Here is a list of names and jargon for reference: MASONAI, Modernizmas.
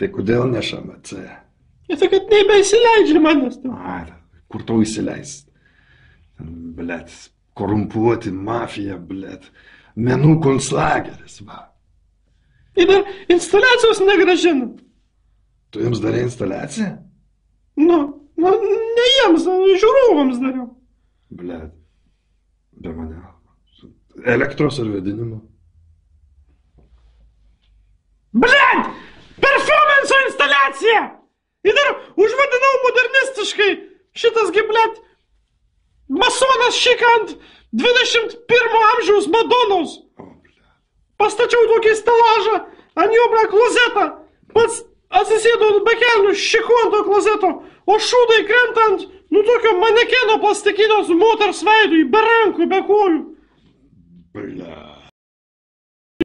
Tai kodėl nešama C? Jis sakė, kad nebeįsileidžia manęs. Kur tau įsileis? Blet, korumpuoti mafiją, blet. Menų konclageris, va. Ir dar instaliacijos negražinu. Tu jums darė instaliaciją? Nu, ne jiems, žiūrovams dariau. Blet, be mane. Elektros ar vedinimo. Blet! Performanso instaliacija! Ir dar užvadinau modernistiškai šitas giblėt masonas šikant 21 amžiaus Madonos. Pastačiau tokį stelažą, ant jo bra klozetą. Pats atsisėdau ant bekelnių šiku ant to klozeto, o šūdai krentant nu tokio manekeno plastikinio su moters veidu, be rankų, be kojų. Blet.